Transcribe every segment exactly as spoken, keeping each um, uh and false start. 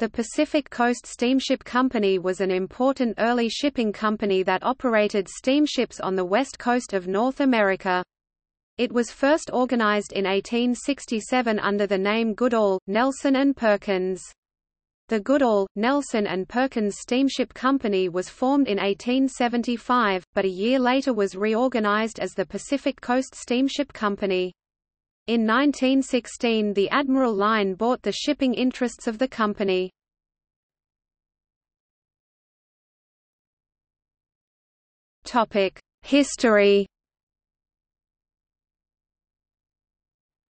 The Pacific Coast Steamship Company was an important early shipping company that operated steamships on the west coast of North America. It was first organized in eighteen sixty-seven under the name Goodall, Nelson and Perkins. The Goodall, Nelson and Perkins Steamship Company was formed in eighteen seventy-five, but a year later was reorganized as the Pacific Coast Steamship Company. In nineteen sixteen, the Admiral Line bought the shipping interests of the company. Topic: History.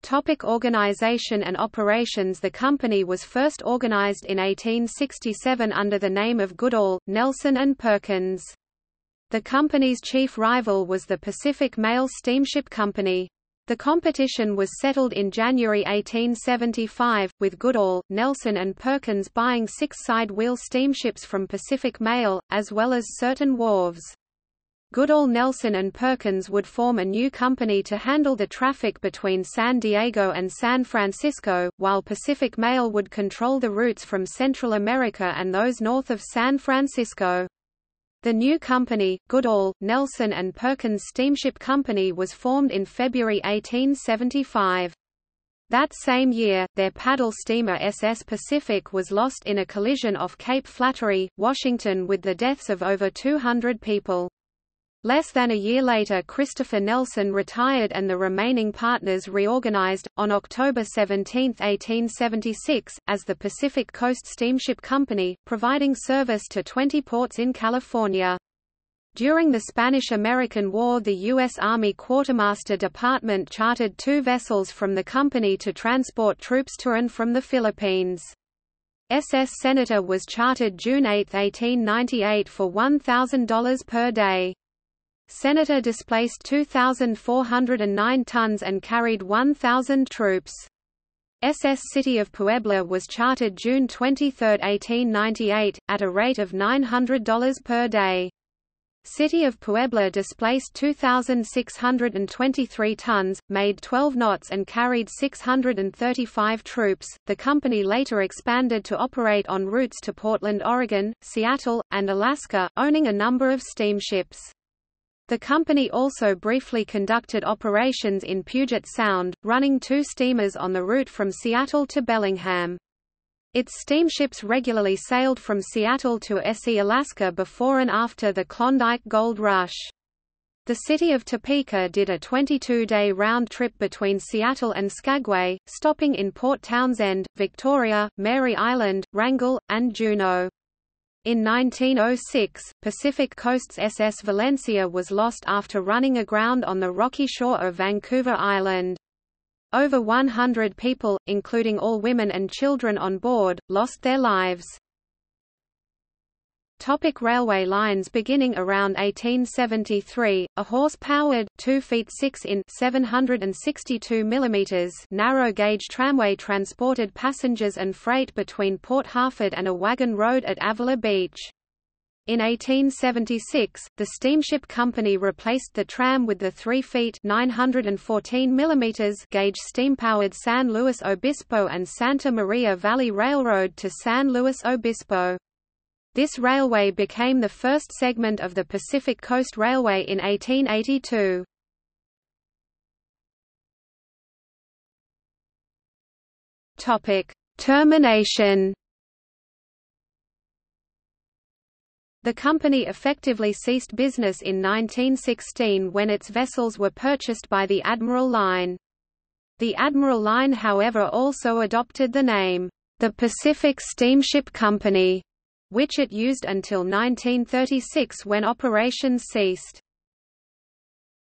Topic: Organization and operations. The company was first organized in eighteen sixty-seven under the name of Goodall, Nelson and Perkins. The company's chief rival was the Pacific Mail Steamship Company. The competition was settled in January eighteen seventy-five, with Goodall, Nelson and Perkins buying six side-wheel steamships from Pacific Mail, as well as certain wharves. Goodall, Nelson and Perkins would form a new company to handle the traffic between San Diego and San Francisco, while Pacific Mail would control the routes from Central America and those north of San Francisco. The new company, Goodall, Nelson and Perkins Steamship Company, was formed in February eighteen seventy-five. That same year, their paddle steamer S S Pacific was lost in a collision off Cape Flattery, Washington, with the deaths of over two hundred people. Less than a year later, Christopher Nelson retired and the remaining partners reorganized, on October seventeenth eighteen seventy-six, as the Pacific Coast Steamship Company, providing service to twenty ports in California. During the Spanish-American War, the U S Army Quartermaster Department chartered two vessels from the company to transport troops to and from the Philippines. S S Senator was chartered June eighth eighteen ninety-eight for one thousand dollars per day. Senator displaced two thousand four hundred nine tons and carried one thousand troops. S S City of Puebla was chartered June twenty-third eighteen ninety-eight, at a rate of nine hundred dollars per day. City of Puebla displaced two thousand six hundred twenty-three tons, made twelve knots and carried six hundred thirty-five troops. The company later expanded to operate on routes to Portland, Oregon, Seattle, and Alaska, owning a number of steamships. The company also briefly conducted operations in Puget Sound, running two steamers on the route from Seattle to Bellingham. Its steamships regularly sailed from Seattle to S E Alaska before and after the Klondike Gold Rush. The city of Topeka did a twenty-two day round trip between Seattle and Skagway, stopping in Port Townsend, Victoria, Mary Island, Wrangell, and Juneau. In nineteen oh six, Pacific Coast's S S Valencia was lost after running aground on the rocky shore of Vancouver Island. Over one hundred people, including all women and children on board, lost their lives. Topic: Railway lines. Beginning around eighteen seventy-three, a horse-powered, two feet six in (seven hundred sixty-two millimeters) narrow-gauge tramway transported passengers and freight between Port Harford and a wagon road at Avila Beach. In eighteen seventy-six, the steamship company replaced the tram with the three feet (nine hundred fourteen millimeters) gauge steam-powered San Luis Obispo and Santa Maria Valley Railroad to San Luis Obispo. This railway became the first segment of the Pacific Coast Railway in eighteen eighty-two. Topic: Termination. The company effectively ceased business in nineteen sixteen when its vessels were purchased by the Admiral Line. The Admiral Line, however, also adopted the name, the Pacific Steamship Company, which it used until nineteen thirty-six when operations ceased.